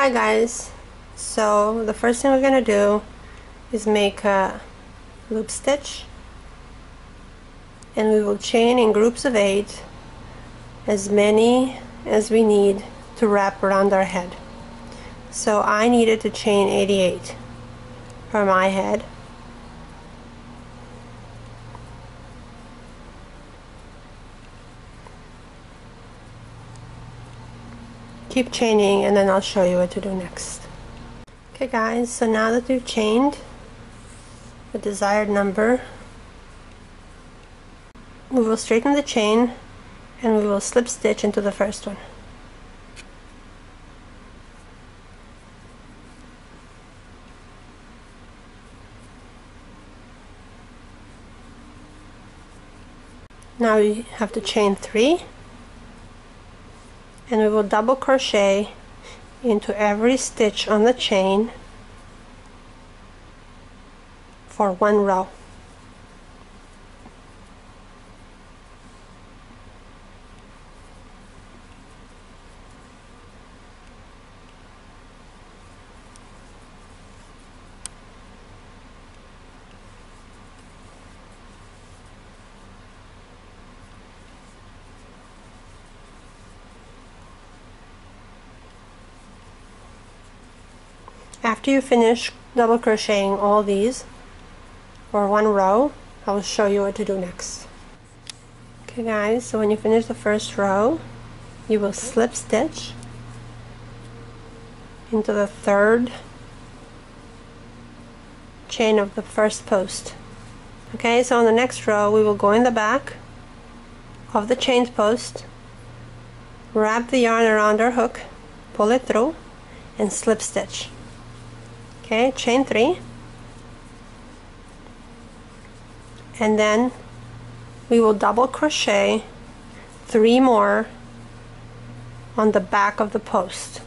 Hi guys, so the first thing we're gonna do is make a loop stitch, and we will chain in groups of 8, as many as we need to wrap around our head. So I needed to chain 88 for my head. Keep chaining and then I'll show you what to do next. Okay guys, so now that we've chained the desired number, we will straighten the chain and we will slip stitch into the first one. Now we have to chain 3, and we will double crochet into every stitch on the chain for one row. After you finish double crocheting all these for one row, I will show you what to do next. Okay guys, so when you finish the first row, you will slip stitch into the third chain of the first post. Okay, so on the next row we will go in the back of the chained post, wrap the yarn around our hook, pull it through, and slip stitch. Okay, chain 3, and then we will double crochet 3 more on the back of the post.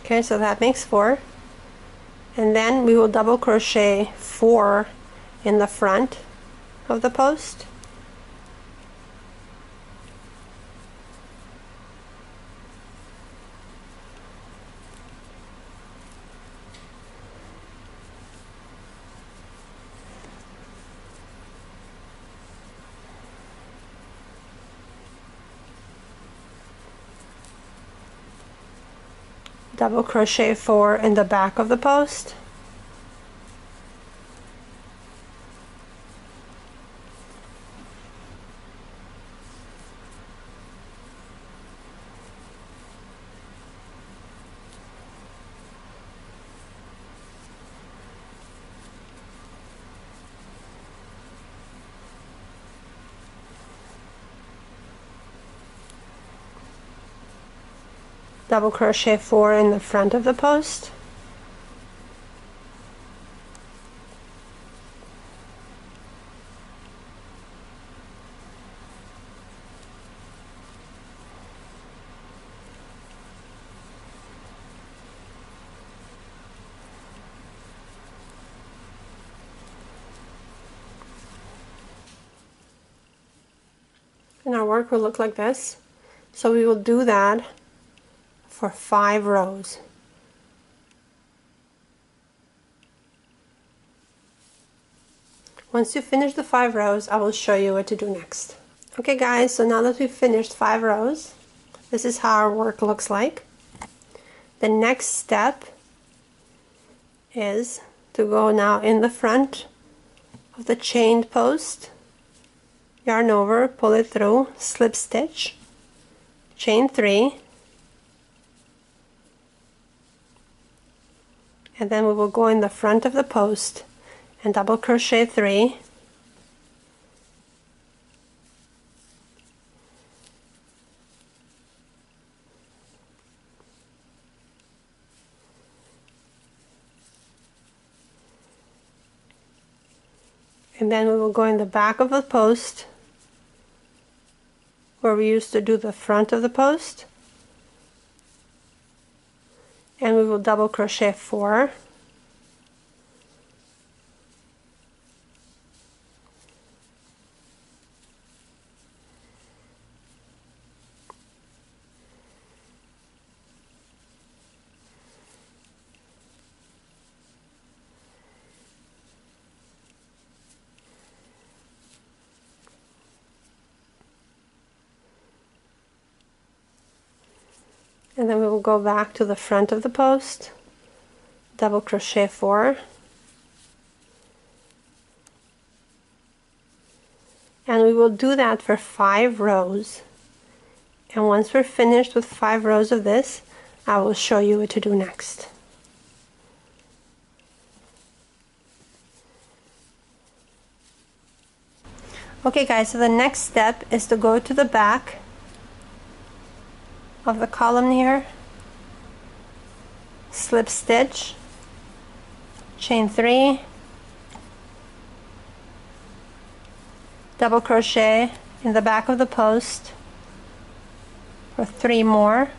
Okay, so that makes 4. And then we will double crochet 4 in the front of the post. Double crochet 4 in the back of the post, double crochet 4 in the front of the post, and our work will look like this. So we will do that for 5 rows. Once you finish the 5 rows, I will show you what to do next. Okay guys, so now that we've finished 5 rows, this is how our work looks like. The next step is to go now in the front of the chained post, yarn over, pull it through, slip stitch, chain 3, and then we will go in the front of the post and double crochet 3, and then we will go in the back of the post where we used to do the front of the post and we will double crochet 4, and then we will go back to the front of the post, double crochet 4, and we will do that for 5 rows. And once we're finished with 5 rows of this, I will show you what to do next. Okay guys, so the next step is to go to the back of the column here, slip stitch, chain 3, double crochet in the back of the post for 3 more,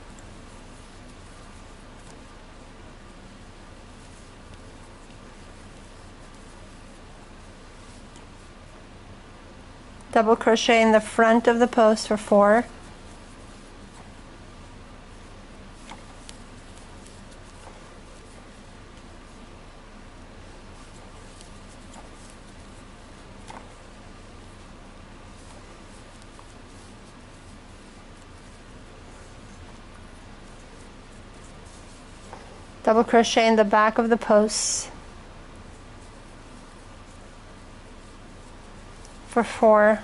double crochet in the front of the post for 4, double crochet in the back of the posts for 4,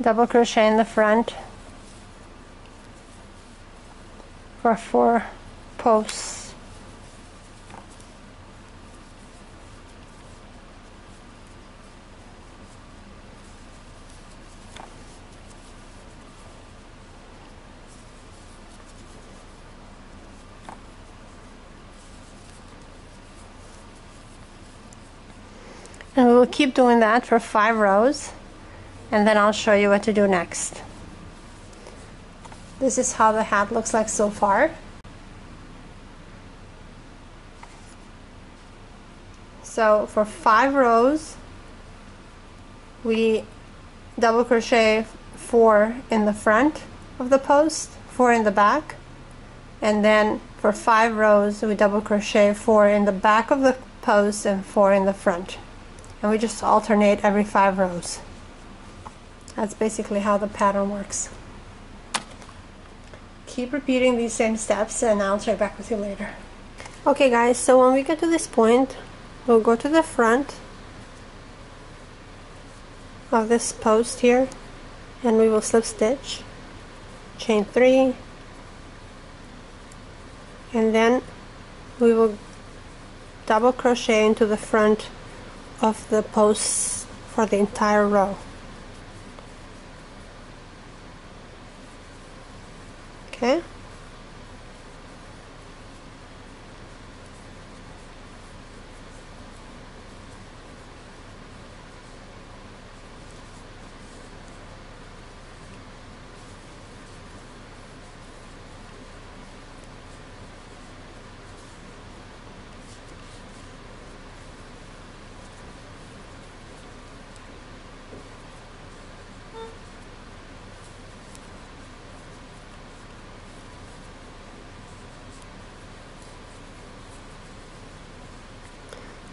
double crochet in the front for 4 posts, and we will keep doing that for 5 rows, and then I'll show you what to do next. This is how the hat looks like so far. So for 5 rows, we double crochet 4 in the front of the post, 4 in the back, and then for 5 rows, we double crochet 4 in the back of the post and 4 in the front. And we just alternate every 5 rows. That's basically how the pattern works. Keep repeating these same steps, and I'll check back with you later. Okay guys, so when we get to this point, we'll go to the front of this post here, and we will slip stitch, chain 3, and then we will double crochet into the front of the post for the entire row. Okay.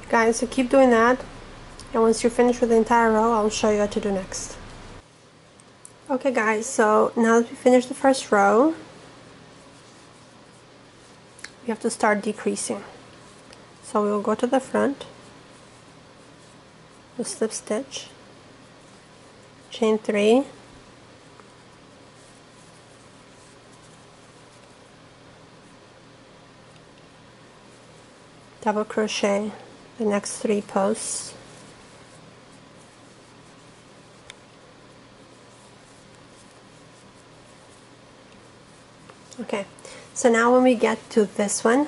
Guys, so keep doing that, and once you're finished with the entire row, I'll show you what to do next. Okay guys, so now that we finished the first row, we have to start decreasing. So we will go to the front, we'll slip stitch, chain 3, double crochet the next 3 posts, Okay, so now when we get to this one,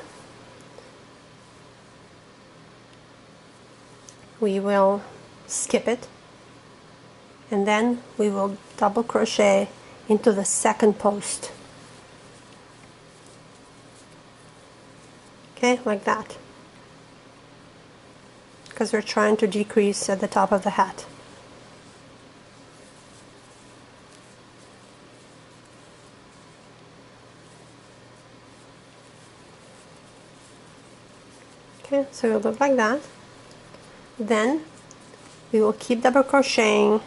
we will skip it and then we will double crochet into the second post. Okay, like that, because we're trying to decrease at the top of the hat. Okay, so it'll look like that. Then we will keep double crocheting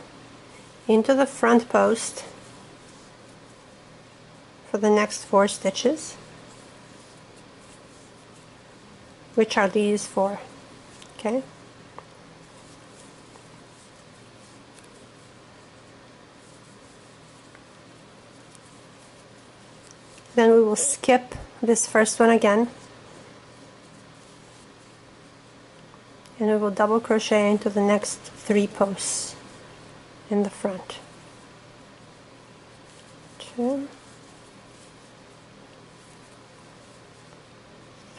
into the front post for the next 4 stitches, which are these 4. Okay, then we will skip this first one again and we will double crochet into the next 3 posts in the front. 2,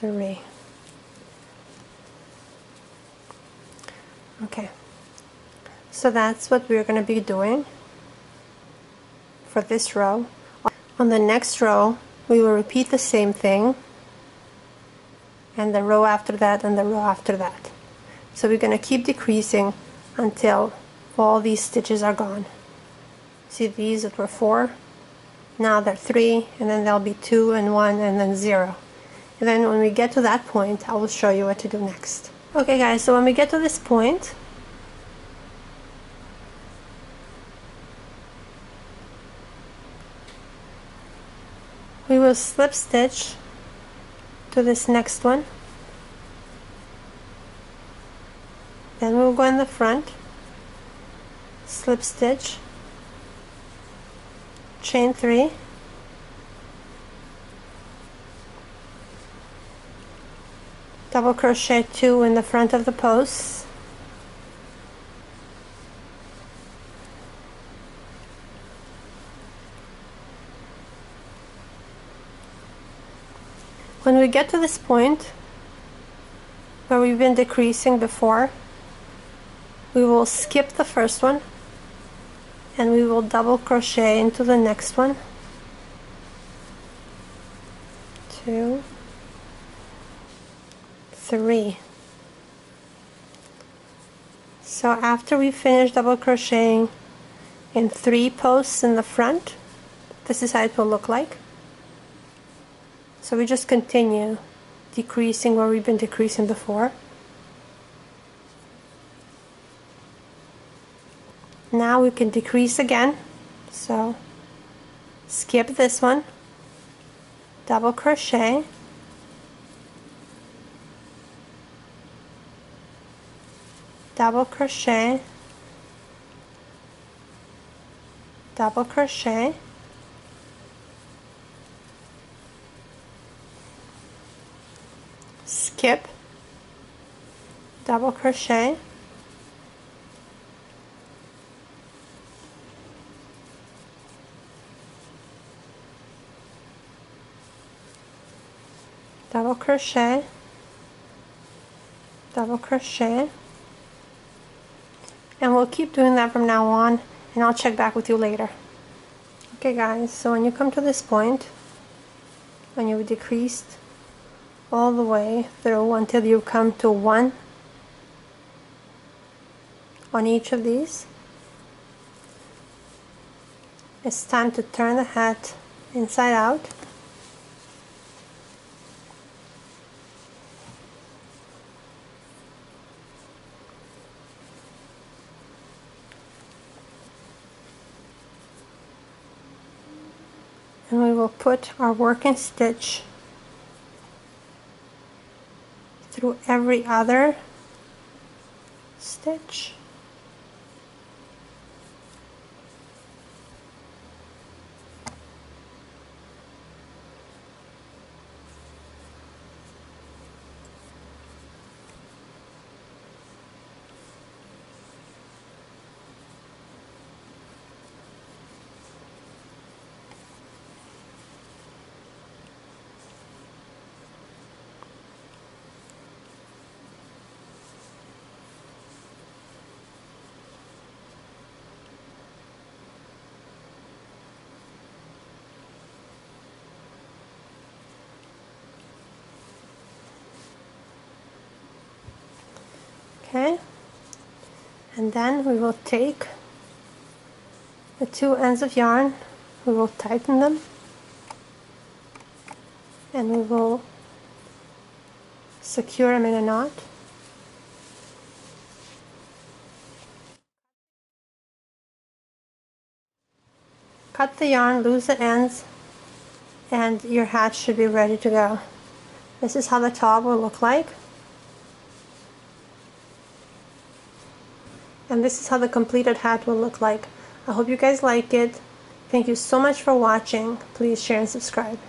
3. Okay, so that's what we're going to be doing for this row. On the next row we will repeat the same thing, and the row after that, and the row after that. So we're going to keep decreasing until all these stitches are gone. See, these that were 4, now they're 3, and then there'll be 2 and 1 and then 0. And then when we get to that point, I will show you what to do next. Okay guys, so when we get to this point, we will slip stitch to this next one. Then we'll go in the front, slip stitch, chain 3, double crochet 2 in the front of the posts, when we get to this point where we've been decreasing before, we will skip the first one and we will double crochet into the next one, 2, 3. So after we finish double crocheting in 3 posts in the front, this is how it will look like. So we just continue decreasing where we've been decreasing before. Now we can decrease again, so skip this one, double crochet, double crochet, double crochet, skip, double crochet, double crochet, double crochet, and we'll keep doing that from now on, and I'll check back with you later. Okay guys, so when you come to this point, when you've decreased all the way through until you come to 1 on each of these, it's time to turn the hat inside out. And we will put our working stitch through every other stitch. okay, and then we will take the two ends of yarn, we will tighten them, and we will secure them in a knot. Cut the yarn, loose the ends, and your hat should be ready to go. This is how the top will look like. And this is how the completed hat will look like. I hope you guys like it. Thank you so much for watching. Please share and subscribe.